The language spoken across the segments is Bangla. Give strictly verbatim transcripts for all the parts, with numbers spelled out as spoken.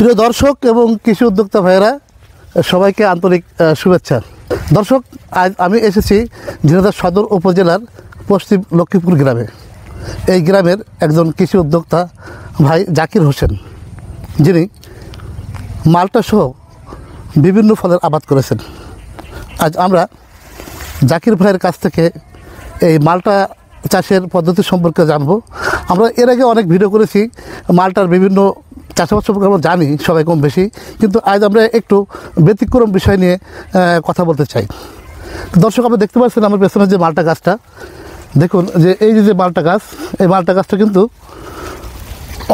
প্রিয় দর্শক এবং কৃষি উদ্যোক্তা ভাইয়েরা সবাইকে আন্তরিক শুভেচ্ছা। দর্শক, আজ আমি এসেছি ঝিনাইদহ সদর উপজেলার পশ্চিম লক্ষ্মীপুর গ্রামে। এই গ্রামের একজন কৃষি উদ্যোক্তা ভাই জাকির হোসেন, যিনি মাল্টাসহ বিভিন্ন ফলের আবাদ করেছেন। আজ আমরা জাকির ভাইয়ের কাছ থেকে এই মাল্টা চাষের পদ্ধতি সম্পর্কে জানবো। আমরা এর আগে অনেক ভিডিও করেছি, মাল্টার বিভিন্ন চাষাবাদ সম্পর্কে আমরা জানি সবাই কম বেশি, কিন্তু আজ আমরা একটু ব্যতিক্রম বিষয় নিয়ে কথা বলতে চাই। দর্শক, আপনি দেখতে পাচ্ছেন আমার পেছনে যে মাল্টা গাছটা, দেখুন যে এই যে মাল্টা গাছ, এই মাল্টা গাছটা কিন্তু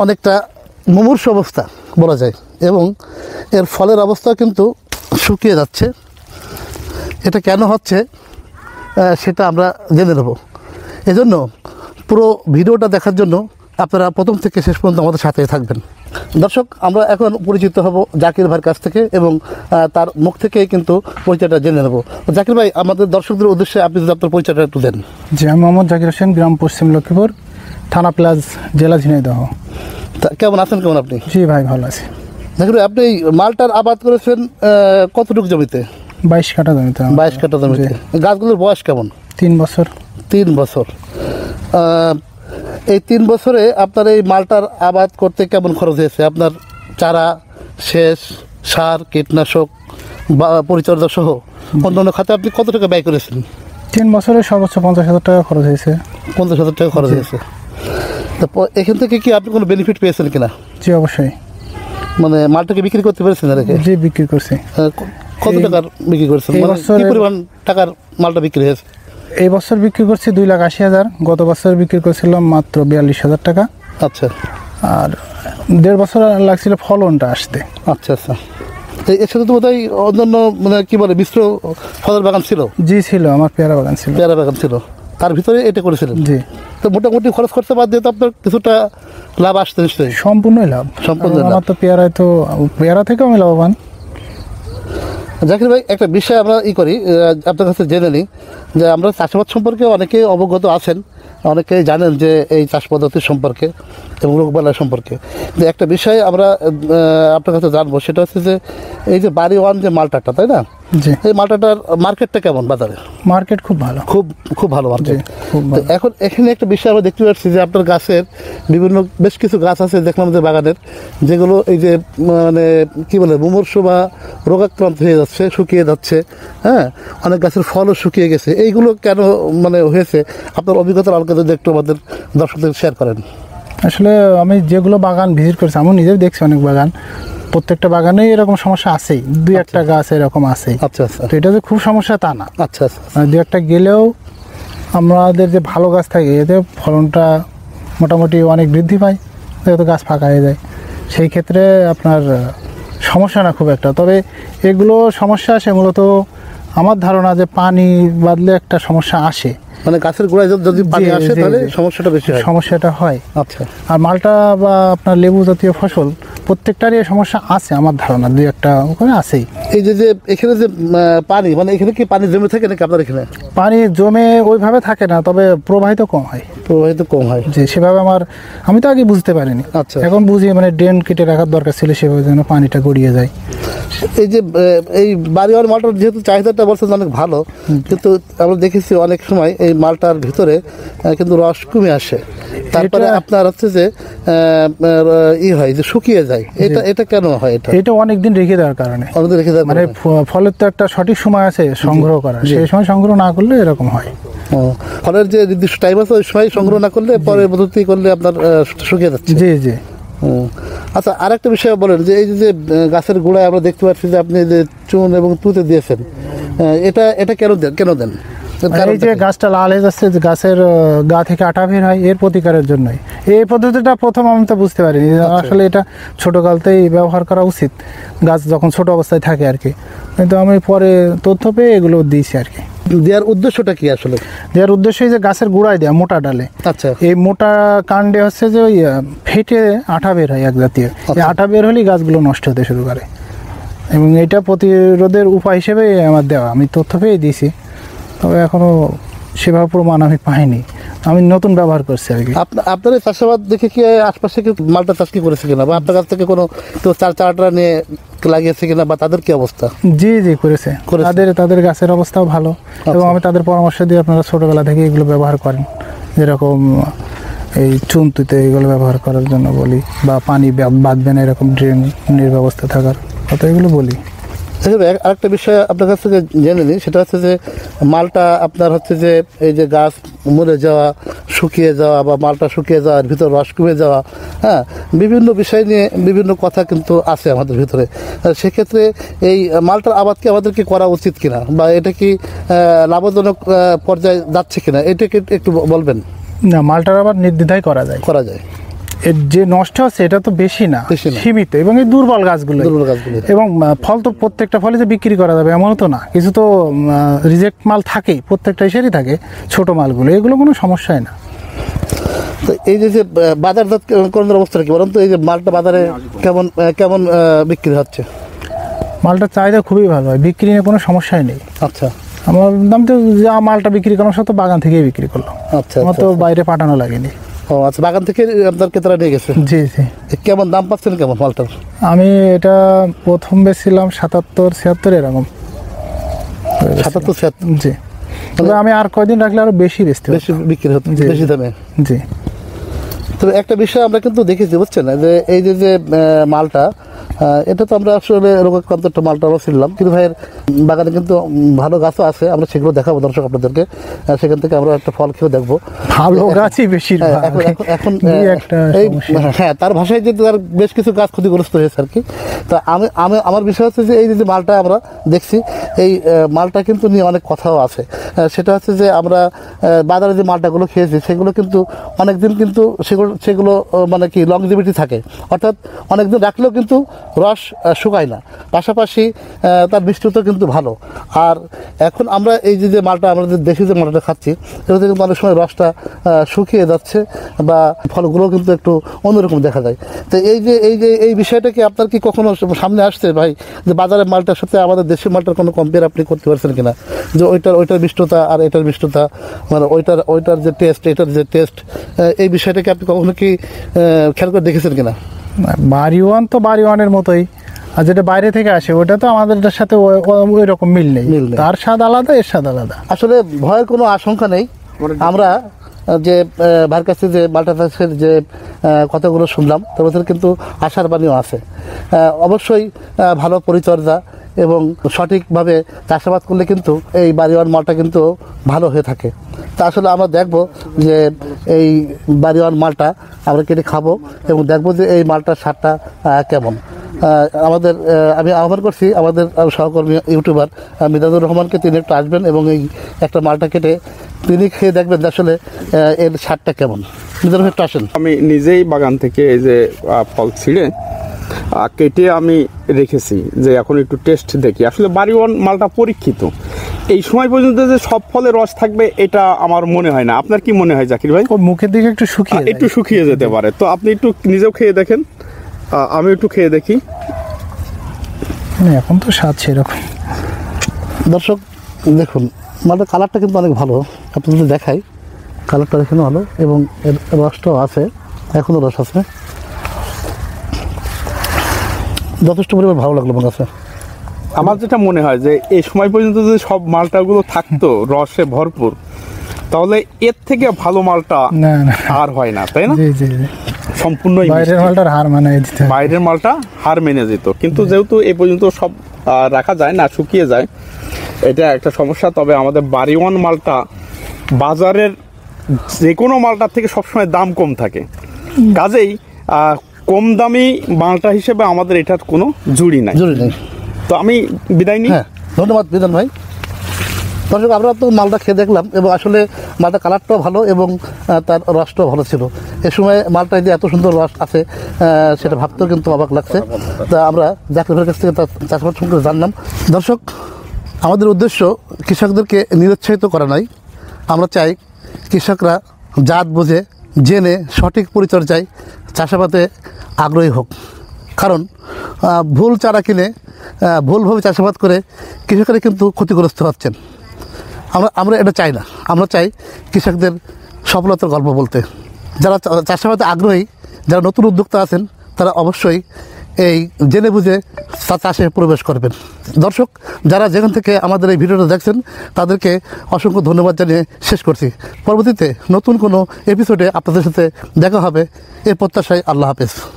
অনেকটা মুমূর্ষ অবস্থা বলা যায়, এবং এর ফলের অবস্থা কিন্তু শুকিয়ে যাচ্ছে। এটা কেন হচ্ছে সেটা আমরা জেনে নেব। এজন্য পুরো ভিডিওটা দেখার জন্য আপনারা প্রথম থেকে শেষ পর্যন্ত আমাদের সাথে থাকবেন। দর্শক, আমরা এখন পরিচিত হব জাকির ভাইয়ের কাছ থেকে এবং তার মুখ থেকেই কিন্তু পরিচয়টা জেনে নেব। জাকির ভাই, আমাদের দর্শকদের উদ্দেশ্যে আপনি যদি আপনার পরিচয়টা একটু দেন। জি, আমি মোহাম্মদ জাকির হোসেন, গ্রাম পশ্চিম লক্ষ্মীপুর, থানা প্লাস, জেলা ঝিনাইদহ। কেমন আছেন? কেমন আপনি? জি ভাই, ভালো আছি। জাকির ভাই, আপনি মালটার আবাদ করেছেন কতটুকু জমিতে? বাইশ কাঠা জমিতে। বাইশ কাঠা জমিতে। গাছগুলোর বয়স কেমন? তিন বছর। তিন বছর। এই তিন বছরে আপনার এই মালটার আবাদ করতে কেমন খরচ হয়েছে? আপনার চারা, সেচ, সার, কীটনাশক বা পরিচর্যা সহ অন্যান্য খাতে আপনি কত টাকা ব্যয় করেছেন? তিন বছরে সর্বোচ্চ পঞ্চাশ হাজার টাকা খরচ হয়েছে। পঞ্চাশ হাজার টাকা খরচ হয়েছে। তারপর এখান থেকে কি আপনি কোনো বেনিফিট পেয়েছেন কিনা? জি, অবশ্যই। মানে মালটাকে বিক্রি করতে পেরেছেন? জি, বিক্রি করছি। কত টাকার বিক্রি করছেন? কি পরিমাণ টাকার মালটা বিক্রি হয়েছে? এই বছর বিক্রি করছি দুই লাখ আশি হাজার। গত বছর বিক্রি করছিলাম মাত্র বিয়াল্লিশ হাজার টাকা। আচ্ছা। আর দেড় বছর লাগছিল ফলনটা আসতে। আচ্ছা আচ্ছা। এর সাথে তো বোধহয় অন্যান্য মানে কি বলে বিস্তর ফলের বাগান ছিল? জি ছিল, আমার পেয়ারা বাগান ছিল। পেয়ারা বাগান ছিল, তার ভিতরে এটা করেছিলেন? জি। তো মোটামুটি খরচ করতে বাদ দিয়ে তো আপনার কিছুটা লাভ আসতে নিশ্চয়ই? সম্পূর্ণই লাভ। সম্পূর্ণ লাভ। আমার তো পেয়ারায় তো পেয়ারা থেকেও আমি লাভবান। জাকির ভাই, একটা বিষয় আমরা ই করি আপনার কাছে জেনে নিই, যে আমরা চাষাবাদ সম্পর্কে অনেকেই অবগত আছেন, অনেকেই জানেন যে এই চাষ পদ্ধতি সম্পর্কে এবং রোগবালাই সম্পর্কে। যে একটা বিষয় আমরা আপনার কাছে জানবো, সেটা হচ্ছে যে এই যে বাড়ি ওয়ান যে মালটাটা, তাই না? জি। এই মালটাটার মার্কেটটা কেমন বাজারে? মার্কেট খুব ভালো। খুব খুব ভালো মার্কেট। এখন এখানে একটা বিষয় আমরা দেখতে পাচ্ছি যে আপনার গাছের বিভিন্ন বেশ কিছু গাছ আছে, দেখলাম যে বাগানের, যেগুলো এই যে মানে কী বলে মুমূর্ষ বা রোগাক্রান্ত হয়ে যাচ্ছে, শুকিয়ে যাচ্ছে। হ্যাঁ, অনেক গাছের ফলও শুকিয়ে গেছে। এইগুলো কেন মানে হয়েছে? আপনার অভিজ্ঞতার আলোকে যদি একটু আমাদের দর্শকদের শেয়ার করেন। আসলে আমি যেগুলো বাগান ভিজিট করেছি, আমি নিজেও দেখছি অনেক বাগান, প্রত্যেকটা বাগানেই এরকম সমস্যা আছেই, দুই একটা গাছ এরকম আছে। আচ্ছা আচ্ছা। তো এটা যে খুব সমস্যা তা না। আচ্ছা আচ্ছা। দুই একটা গেলেও আমাদের যে ভালো গাছ থাকে, এতে ফলনটা মোটামুটি অনেক বৃদ্ধি পায়, যেহেতু গাছ ফাঁকা হয়ে যায়। সেই ক্ষেত্রে আপনার সমস্যা না খুব একটা। তবে এগুলো সমস্যা আসে মূলত আমার ধারণা যে পানি বাদলে একটা সমস্যা আসে, মানে গাছের গোড়ায় যদি পানি আসে তাহলে সমস্যাটা বেশি হয়। সমস্যাটা হয়। আচ্ছা। আর মালটা বা আপনার লেবু জাতীয় ফসল প্রত্যেকটারই সমস্যা আছে আমার ধারণা, দুই একটা ওখানে আছেই। এই যে যে এখানে যে পানি, মানে এখানে কি পানি জমে থাকে নাকি আপনার এখানে? পানি জমে ওইভাবে থাকে না, তবে প্রবাহিত কম হয়। প্রবাহিত কম হয়। যে সেভাবে আমার আমি তো আগে বুঝতে পারিনি। আচ্ছা। এখন বুঝি, মানে ড্রেন কেটে রাখার দরকার ছিল, সেভাবে যেন পানিটা গড়িয়ে যায়। এই যে এই বাড়িওয়ার মালটার যেহেতু চাহিদাটা বলছেন অনেক ভালো, কিন্তু আমরা দেখেছি অনেক সময় এই মালটার ভিতরে কিন্তু রস কমে আসে, তারপরে আপনার হচ্ছে যে ই হয় যে শুকিয়ে যায়। এটা এটা কেন হয়? এটা এটা অনেকদিন রেখে দেওয়ার কারণে। অনেকদিন রেখে দেওয়ার মানে ফলের তো একটা সঠিক সময় আছে সংগ্রহ করার, সেই সময় সংগ্রহ না করলে এরকম হয়। ও, ফলের যে নির্দিষ্ট টাইম আছে, ওই সময় সংগ্রহ না করলে পরবর্তীতে করলে আপনার শুকিয়ে যাচ্ছে। জি জি। আচ্ছা, আরেকটা বিষয় বলেন, যে এই যে গাছের গোড়ায় আমরা দেখতে পাচ্ছি যে আপনি যে চুন এবং তুতে দিয়েছেন, এটা এটা কেন দেন? কেন দেন? এই যে গাছটা লাল হয়ে যাচ্ছে, গাছের গা থেকে আটা বের হয়, এর প্রতিকারের জন্যই। এই পদ্ধতিটা প্রথম আমি তো বুঝতে পারিনি, আসলে এটা ছোটোকালতেই ব্যবহার করা উচিত, গাছ যখন ছোট অবস্থায় থাকে আর কি। কিন্তু আমি পরে তথ্য পেয়ে এগুলো দিয়েছি আর কি। দেওয়ার উদ্দেশ্যটা কি? আসলে দেওয়ার উদ্দেশ্য যে গাছের গোড়ায় দেওয়া মোটা ডালে। আচ্ছা। এই মোটা কাণ্ডে হচ্ছে যে ওই ফেটে আটা বের হয় এক জাতীয়, আটা বের হলেই গাছগুলো নষ্ট হতে শুরু করে, এবং এটা প্রতিরোধের উপায় হিসেবে আমার দেওয়া। আমি তথ্য পেয়ে দিয়েছি, তবে এখনও সেভাবে প্রমাণ আমি পাইনি। আমি নতুন ব্যবহার করছি আর কি। আপনারা চাষাবাদ দেখে কি আশপাশে কেউ মালটা চাষ কি করেছে কিনা বা আপনার কাছ থেকে কোনো কেউ চার চারটা নিয়ে লাগিয়েছে কিনা বা তাদের কি অবস্থা? জি জি করেছে, তাদের তাদের গাছের অবস্থাও ভালো এবং আমি তাদের পরামর্শ দিয়ে আপনারা ছোটোবেলা থেকে এগুলো ব্যবহার করেন, যেরকম এই চুনতুতে এগুলো ব্যবহার করার জন্য বলি বা পানি বাঁধবে না এরকম ড্রেনের ব্যবস্থা থাকার কথা এগুলো বলি। আরেকটা বিষয় আপনার কাছ থেকে জেনে নিই, সেটা হচ্ছে যে মালটা আপনার হচ্ছে যে এই যে গাছ মরে যাওয়া, শুকিয়ে যাওয়া বা মালটা শুকিয়ে যাওয়ার ভিতর রস কমে যাওয়া, হ্যাঁ বিভিন্ন বিষয় নিয়ে বিভিন্ন কথা কিন্তু আছে আমাদের ভিতরে। সেক্ষেত্রে এই মালটার আবাদ কি আমাদের কি করা উচিত কিনা বা এটা কি লাভজনক পর্যায়ে যাচ্ছে কিনা এটাকে একটু বলবেন? না, মালটার আবাদ নির্দ্বিধায় করা যায় করা যায় এর যে নষ্ট হচ্ছে এটা তো বেশি না, সীমিত, এবং এই দুর্বল গাছগুলো এবং ফল তো প্রত্যেকটা ফলে যে বিক্রি করা যাবে এমনও তো না, কিছু তো রিজেক্ট মাল থাকে প্রত্যেকটা এসেরই থাকে, ছোট মালগুলো এগুলো কোনো সমস্যাই না। তো এই যে বাজারজাতকরণের অবস্থা কি বলুন তো, এই যে মালটা বাজারে কেমন কেমন বিক্রি হচ্ছে? মালটা চাহিদা খুবই ভালো হয়, বিক্রি নিয়ে কোনো সমস্যাই নেই। আচ্ছা, আমার দাম তো যা মালটা বিক্রি করলাম সব তো বাগান থেকেই বিক্রি করলাম। আচ্ছা, আমার তো বাইরে পাঠানো লাগেনি। ও আচ্ছা, বাগান থেকে আপনার কেতরা নিয়ে গেছে? জি জি। কেমন দাম পাচ্ছেন কেমন মালটার? আমি এটা প্রথম বেছিলাম সাতাত্তর ছিয়াত্তর এরকম, সাতাত্তর ছিয়াত্তর। জি, তবে আমি আর কয়দিন রাখলে আরো বেশি বেচতে বেশি বিক্রি হতো বেশি দামে। জি, তবে একটা বিষয় আমরা কিন্তু দেখেছি বুঝছেন না, যে এই যে যে মালটা এটা তো আমরা আসলে রোগক্রান্ত মালটা আমরা ছিলাম, কিন্তু ভাইয়ের বাগানে কিন্তু ভালো গাছও আছে, আমরা সেগুলো দেখাবো দর্শক আপনাদেরকে, সেখান থেকে আমরা একটা ফল খেয়ে দেখবো। ভালো গাছই বেশি এখন হ্যাঁ, তার ভাষায় যে তার বেশ কিছু গাছ ক্ষতিগ্রস্ত হয়েছে আর কি। তো আমি আমি আমার বিষয় হচ্ছে যে এই যে মালটা আমরা দেখছি এই মালটা কিন্তু নিয়ে অনেক কথাও আছে, সেটা হচ্ছে যে আমরা বাজারে যে মালটাগুলো খেয়েছি সেগুলো কিন্তু অনেক দিন কিন্তু সেগুলো সেগুলো মানে কি লংজিভিটি থাকে, অর্থাৎ অনেক দিন রাখলেও কিন্তু রস শুকায় না, পাশাপাশি তার মিষ্টিও কিন্তু ভালো। আর এখন আমরা এই যে যে মালটা আমরা যে দেশি যে মালটা খাচ্ছি সেটা কিন্তু অনেক সময় রসটা শুকিয়ে যাচ্ছে বা ফলগুলোও কিন্তু একটু অন্যরকম দেখা যায়। তো এই যে এই যে এই বিষয়টা কি আপনার কি কখনো সামনে আসছে ভাই, যে বাজারের মালটার সাথে আমাদের দেশি মালটার কোনো কম্পেয়ার আপনি করতে পারছেন কিনা, যে ওইটার ওইটার মিষ্টতা আর এটার মিষ্টতা মানে ওইটার ওইটার যে টেস্ট এটার যে টেস্ট, এই বিষয়টাকে আপনি কখনো কি খেয়াল করে দেখেছেন কিনা? বাড়ি ওয়ান তো বাড়ি ওয়ানের মতোই, আর যেটা বাইরে থেকে আসে ওটা তো আমাদের সাথে ওই রকম মিল নেই, তার স্বাদ আলাদা এর স্বাদ আলাদা। আসলে ভয়ের কোনো আশঙ্কা নেই, আমরা যে ভার কাছে যে মালটা চাষের যে কথাগুলো শুনলাম তার মধ্যে কিন্তু আশার বাণীও আছে। অবশ্যই ভালো পরিচর্যা এবং সঠিকভাবে চাষাবাদ করলে কিন্তু এই বাড়িওয়ান মালটা কিন্তু ভালো হয়ে থাকে। তা আসলে আমরা দেখবো যে এই বাড়িওয়ান মালটা আমরা কেটে খাবো এবং দেখবো যে এই মালটার স্বাদটা কেমন। আমাদের আমি আহ্বান করছি আমাদের সহকর্মী ইউটিউবার মিদুর রহমানকে, তিনি একটু আসবেন এবং এই একটা মালটা কেটে তিনি খেয়ে দেখবেন আসলে এর স্বাদটা কেমন। মিদুর একটু আসেন। আমি নিজেই বাগান থেকে এই যে ফল ছিঁড়ে কেটে আমি রেখেছি যে এখন একটু টেস্ট দেখি। আসলে বাড়িওয়ান মালটা পরীক্ষিত, এই সময় পর্যন্ত যে সব ফলে রস থাকবে এটা আমার মনে হয় না। আপনার কি মনে হয় জাকির ভাই? মুখের দিকে একটু শুকিয়ে একটু শুকিয়ে যেতে পারে, তো আপনি একটু নিজেও খেয়ে দেখেন, আমি একটু খেয়ে দেখি। এখন তো স্বাদ সেরকম। দর্শক দেখুন মালটার কালারটা কিন্তু অনেক ভালো, আপনাদের দেখাই কালারটা দেখুন ভালো এবং এর রসটাও আছে, এখনও রস আছে, যথেষ্ট পরিমাণ ভালো লাগলো আমার কাছে। আমার যেটা মনে হয় যে এই সময় পর্যন্ত যদি সব মালটাগুলো থাকতো রসে ভরপুর তাহলে এর থেকে ভালো মালটা আর হয় না, তাই না? সম্পূর্ণই বাইরের মালটার হার মানে বাইরের মালটা হার মেনে যেত, কিন্তু যেহেতু এই পর্যন্ত সব রাখা যায় না, শুকিয়ে যায়, এটা একটা সমস্যা। তবে আমাদের বাড়িওয়ান মালটা বাজারের যে কোনো মালটার থেকে সবসময় দাম কম থাকে, কাজেই কম দামি মালটা হিসেবে আমাদের এটার কোনো জুড়ি নাই। তো আমি বিদায় নিই, ধন্যবাদ বিধান ভাই। দর্শক আমরা তো মালটা খেয়ে দেখলাম এবং আসলে মালটা কালারটাও ভালো এবং তার রসটাও ভালো ছিল। এ সময় মালটায় যে এত সুন্দর রস আছে সেটা ভাবতেও কিন্তু অবাক লাগছে। তা আমরা জাকির ভাইয়ের কাছ থেকে তার চাষাবাদ সম্পর্কে জানলাম। দর্শক আমাদের উদ্দেশ্য কৃষকদেরকে নিরুৎসাহিত করা নয়, আমরা চাই কৃষকরা জাত বুঝে জেনে সঠিক পরিচর্যায় চাষাবাদে আগ্রহী হোক, কারণ ভুল চারা কিনে ভুলভাবে চাষাবাদ করে কৃষকেরা কিন্তু ক্ষতিগ্রস্ত হচ্ছেন। আমরা আমরা এটা চাই না, আমরা চাই কৃষকদের সফলতার গল্প বলতে। যারা চাষাবাদে আগ্রহী, যারা নতুন উদ্যোক্তা আছেন, তারা অবশ্যই এই জেনে বুঝে চাষে প্রবেশ করবেন। দর্শক যারা যেখান থেকে আমাদের এই ভিডিওটা দেখছেন তাদেরকে অসংখ্য ধন্যবাদ জানিয়ে শেষ করছি। পরবর্তীতে নতুন কোনো এপিসোডে আপনাদের সাথে দেখা হবে, এই প্রত্যাশায়। আল্লাহ হাফেজ।